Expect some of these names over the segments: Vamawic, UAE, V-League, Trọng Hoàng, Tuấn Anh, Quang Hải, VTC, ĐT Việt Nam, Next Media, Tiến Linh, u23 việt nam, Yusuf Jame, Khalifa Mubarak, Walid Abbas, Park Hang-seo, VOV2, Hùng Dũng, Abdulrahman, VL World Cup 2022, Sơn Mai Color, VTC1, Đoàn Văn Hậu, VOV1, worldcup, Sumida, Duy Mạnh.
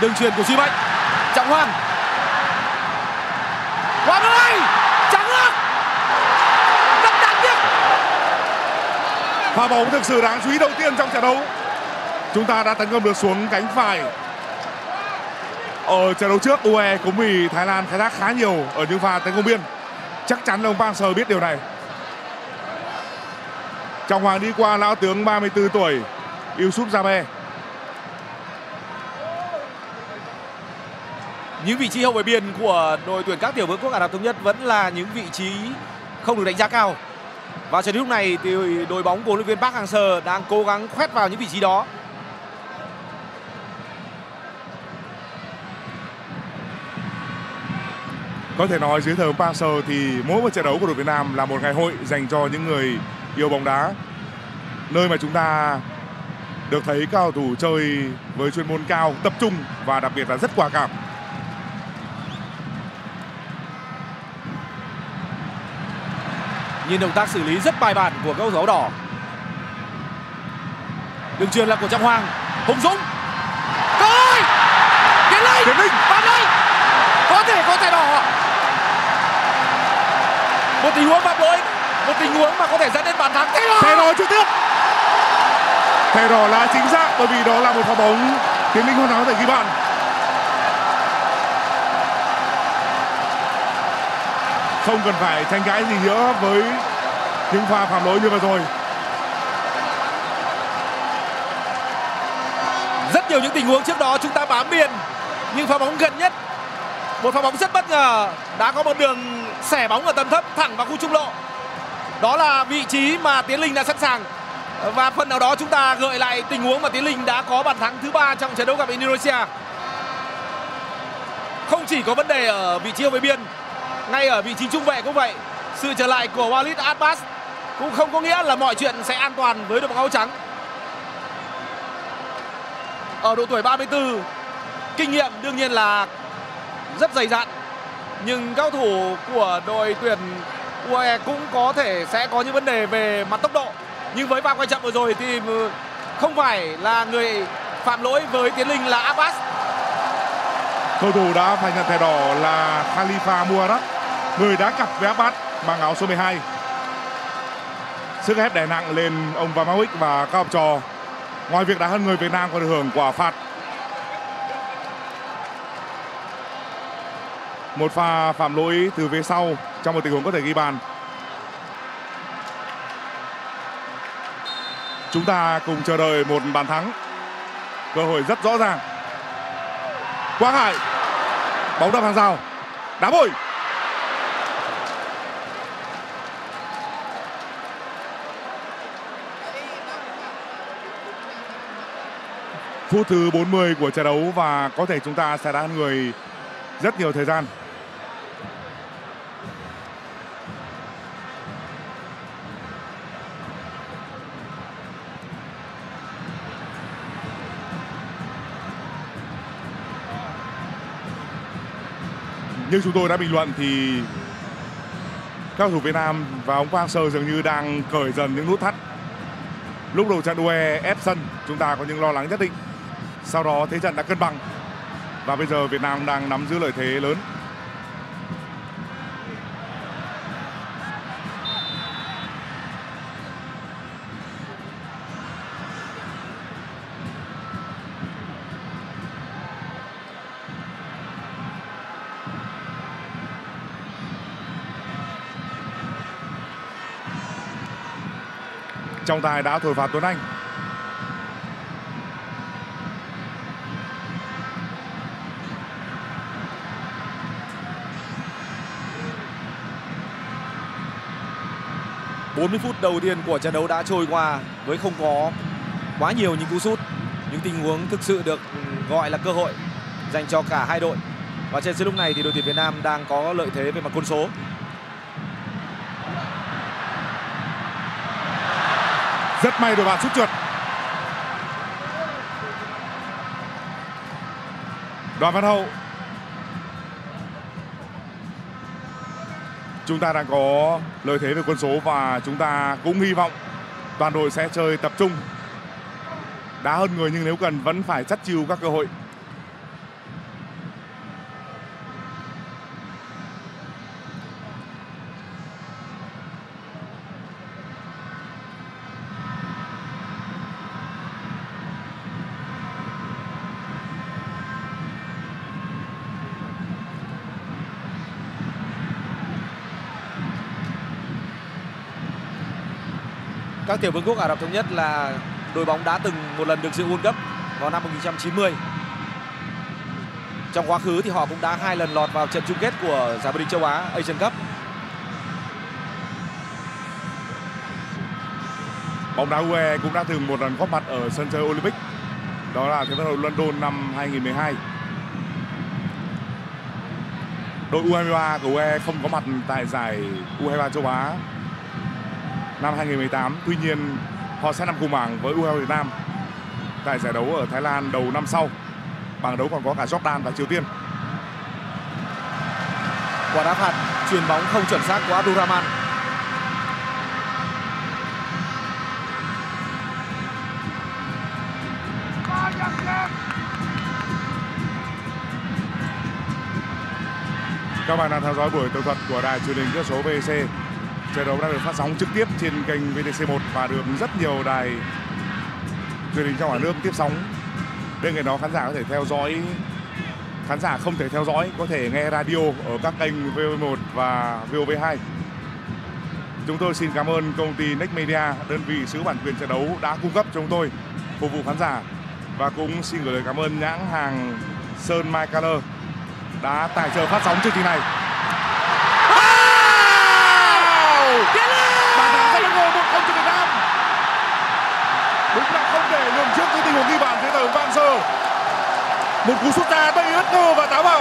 Đường chuyền của Duy Mạnh. Trọng Hoàng. Hoàng ơi! Trắng lắm! Rất đáng tiếc. Pha bóng thực sự đáng chú ý đầu tiên trong trận đấu. Chúng ta đã tấn công được xuống cánh phải. Ở trận đấu trước, UAE cũng bị Thái Lan khai thác khá nhiều ở những pha tấn công biên. Chắc chắn ông Park Hang-seo biết điều này. Trọng Hoàng đi qua lão tướng 34 tuổi Yusuf Jame. Những vị trí hậu vệ biên của đội tuyển các tiểu vương quốc Ả Rập Thống Nhất vẫn là những vị trí không được đánh giá cao. Và cho đến lúc này thì đội bóng của huấn luyện viên Park Hang-seo đang cố gắng khoét vào những vị trí đó. Có thể nói dưới thời Park Hang-seo thì mỗi một trận đấu của đội Việt Nam là một ngày hội dành cho những người yêu bóng đá, nơi mà chúng ta được thấy cao thủ chơi với chuyên môn cao, tập trung và đặc biệt là rất quả cảm. Nhìn động tác xử lý rất bài bản của cầu áo đỏ. Đường chuyền là của Trọng Hoàng. Hùng Dũng. Cơ hội. Tiến Linh. Bàn đấy. Có thể đỏ. Một tình huống phạm lỗi, một tình huống mà có thể dẫn đến bàn thắng. Thẻ đỏ trực tiếp. Thẻ đỏ là chính xác bởi vì đó là một pha bóng Tiến Linh hoàn hảo để ghi bàn. Không cần phải tranh cãi gì nữa với những pha phạm lỗi như vừa rồi. Rất nhiều những tình huống trước đó chúng ta bám biên, nhưng pha bóng gần nhất, một pha bóng rất bất ngờ, đã có một đường xẻ bóng ở tầm thấp thẳng vào khu trung lộ. Đó là vị trí mà Tiến Linh đã sẵn sàng. Và phần nào đó chúng ta gợi lại tình huống mà Tiến Linh đã có bàn thắng thứ 3 trong trận đấu gặp Indonesia. Không chỉ có vấn đề ở vị trí hậu vệ biên, ngay ở vị trí trung vệ cũng vậy. Sự trở lại của Walid Abbas cũng không có nghĩa là mọi chuyện sẽ an toàn với đội bóng áo trắng. Ở độ tuổi 34, kinh nghiệm đương nhiên là rất dày dặn, nhưng cao thủ của đội tuyển UAE cũng có thể sẽ có những vấn đề về mặt tốc độ. Nhưng với pha quay chậm vừa rồi thì không phải là người phạm lỗi với Tiến Linh là Abbas. Cầu thủ đã phải nhận thẻ đỏ là Khalifa Mubarak, người đã cặp với Abbas mang áo số 12. Sức ép đè nặng lên ông Vamawic và các học trò. Ngoài việc đá hơn người, Việt Nam còn được hưởng quả phạt. Một pha phạm lỗi từ phía sau trong một tình huống có thể ghi bàn. Chúng ta cùng chờ đợi một bàn thắng. Cơ hội rất rõ ràng. Quang Hải. Bóng đập hàng rào. Đá bồi. Phút thứ 40 của trận đấu và có thể chúng ta sẽ đá người rất nhiều thời gian. Như chúng tôi đã bình luận thì các cầu thủ Việt Nam và ông Park Hang-seo dường như đang cởi dần những nút thắt. Lúc đầu trận UAE ép sân, chúng ta có những lo lắng nhất định. Sau đó thế trận đã cân bằng và bây giờ Việt Nam đang nắm giữ lợi thế lớn. Trọng tài đã thổi phạt Tuấn Anh. Phút đầu tiên của trận đấu đã trôi qua với không có quá nhiều những cú sút, những tình huống thực sự được gọi là cơ hội dành cho cả hai đội. Và trên lúc này thì đội tuyển Việt Nam đang có lợi thế về mặt quân số. Rất may đội bạn sút trượt. Đoàn Văn Hậu. Chúng ta đang có lợi thế về quân số và chúng ta cũng hy vọng toàn đội sẽ chơi tập trung, đá hơn người nhưng nếu cần vẫn phải chắt chiu các cơ hội. các tiểu vương quốc Ả Rập Thống Nhất là đội bóng đã từng một lần được dự World Cup vào năm 1990. Trong quá khứ thì họ cũng đã 2 lần lọt vào trận chung kết của giải vô địch châu Á Asian Cup. Bóng đá UAE cũng đã từng một lần góp mặt ở sân chơi Olympic, đó là Thế vận hội London năm 2012. Đội U23 của UE không có mặt tại giải U23 châu Á năm 2018. Tuy nhiên, họ sẽ nằm cùng bảng với U23 Việt Nam tại giải đấu ở Thái Lan đầu năm sau. Bảng đấu còn có cả Jordan và Triều Tiên. Quả đá phạt chuyền bóng không chuẩn xác của Abdulrahman. Các bạn đang theo dõi buổi tường thuật của đài truyền hình kỹ thuật số VTC. Trận đấu đang được phát sóng trực tiếp trên kênh VTC1 và được rất nhiều đài truyền hình trong cả nước tiếp sóng. Bên cạnh đó, khán giả có thể theo dõi, khán giả không thể theo dõi có thể nghe radio ở các kênh VOV1 và VOV2. Chúng tôi xin cảm ơn công ty Next Media, đơn vị sở hữu bản quyền trận đấu, đã cung cấp cho chúng tôi phục vụ khán giả, và cũng xin gửi lời cảm ơn nhãn hàng Sơn Mai Color đã tài trợ phát sóng chương trình này. Bàn thắng sẽ là ngôi 1-0 cho Việt Nam. Đúng là không để lường trước những tình huống ghi bàn thế từ Vang Sơ. Một cú sút xa đầy bất ngờ và táo bạo.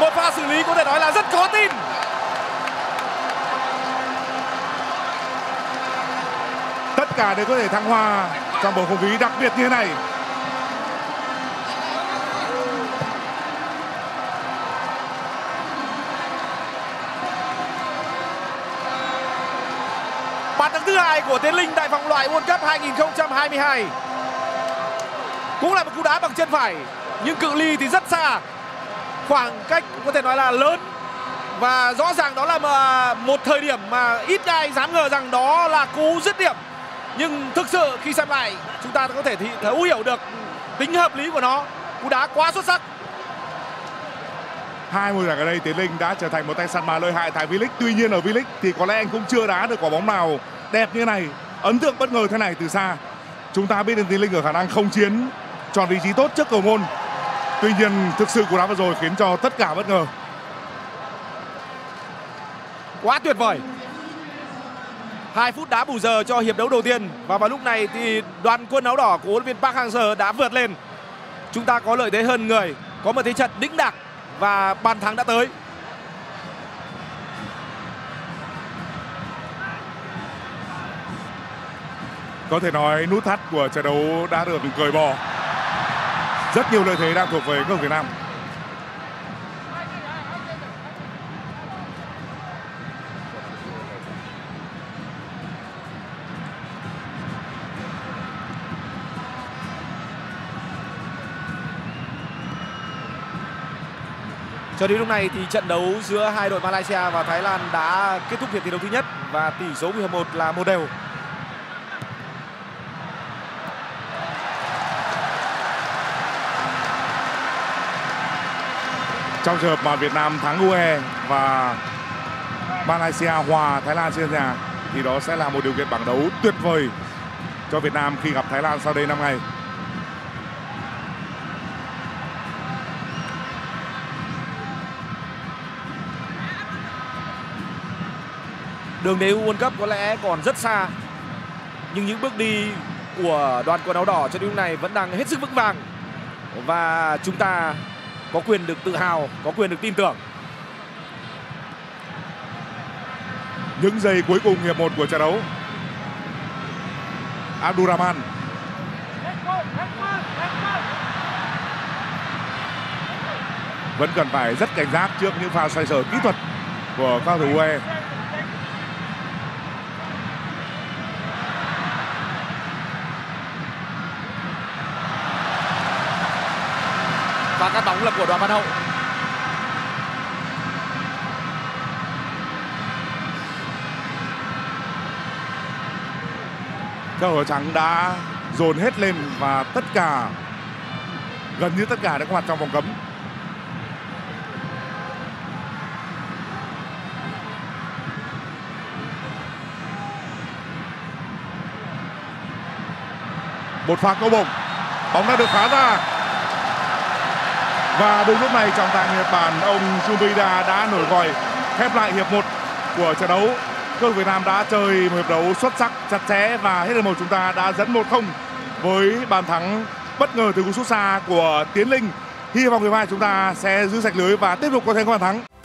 Một pha xử lý có thể nói là rất khó tin. Tất cả đều có thể thăng hoa trong bầu không khí đặc biệt như thế này. Bàn thắng thứ 2 của Tiến Linh tại vòng loại World Cup 2022. Cũng là một cú đá bằng chân phải, nhưng cự ly thì rất xa. Khoảng cách có thể nói là lớn. Và rõ ràng đó là một thời điểm mà ít ai dám ngờ rằng đó là cú dứt điểm. Nhưng thực sự khi xem lại, chúng ta có thể thấu hiểu được tính hợp lý của nó. Cú đá quá xuất sắc. Hai mùa giải ở đây, Tiến Linh đã trở thành một tay săn mà lợi hại tại V-League. Tuy nhiên ở V-League thì có lẽ anh cũng chưa đá được quả bóng nào đẹp như thế này, ấn tượng bất ngờ thế này từ xa. Chúng ta biết đến Tiến Linh ở khả năng không chiến, chọn vị trí tốt trước cầu môn. Tuy nhiên thực sự cú đá vừa rồi khiến cho tất cả bất ngờ. Quá tuyệt vời. 2 phút đá bù giờ cho hiệp đấu đầu tiên, và vào lúc này thì đoàn quân áo đỏ của huấn luyện viên Park Hang-seo đã vượt lên. Chúng ta có lợi thế hơn người, có một thế trận đĩnh đạc và bàn thắng đã tới. Có thể nói nút thắt của trận đấu đã được cởi bỏ. Rất nhiều lợi thế đang thuộc về cầu Việt Nam. Cho đến lúc này thì trận đấu giữa hai đội Malaysia và Thái Lan đã kết thúc hiệp thi đấu thứ nhất, và tỷ số hiệp 1 là 1-1. Trong trường hợp mà Việt Nam thắng UE và Malaysia hòa Thái Lan trên nhà thì đó sẽ là một điều kiện bảng đấu tuyệt vời cho Việt Nam khi gặp Thái Lan sau đây 5 ngày. Đường đến World Cup có lẽ còn rất xa, nhưng những bước đi của đoàn quần áo đỏ cho đến lúc này vẫn đang hết sức vững vàng, và chúng ta có quyền được tự hào, có quyền được tin tưởng. Những giây cuối cùng hiệp 1 của trận đấu, Abdulrahman vẫn cần phải rất cảnh giác trước những pha xoay sở kỹ thuật của các cầu thủ UE. Và cắt bóng là của Đoàn Văn Hậu. Các áo trắng đã dồn hết lên và tất cả, gần như tất cả đã có mặt trong vòng cấm. Một pha câu bổng, bóng đã được phá ra. Và đúng lúc này trọng tài Nhật Bản ông Sumida đã nổi còi khép lại hiệp 1 của trận đấu. Cầu Việt Nam đã chơi một hiệp đấu xuất sắc, chặt chẽ và hết hiệp một chúng ta đã dẫn 1-0 với bàn thắng bất ngờ từ cú sút xa của Tiến Linh. Hy vọng hiệp 2 chúng ta sẽ giữ sạch lưới và tiếp tục có thêm các bàn thắng.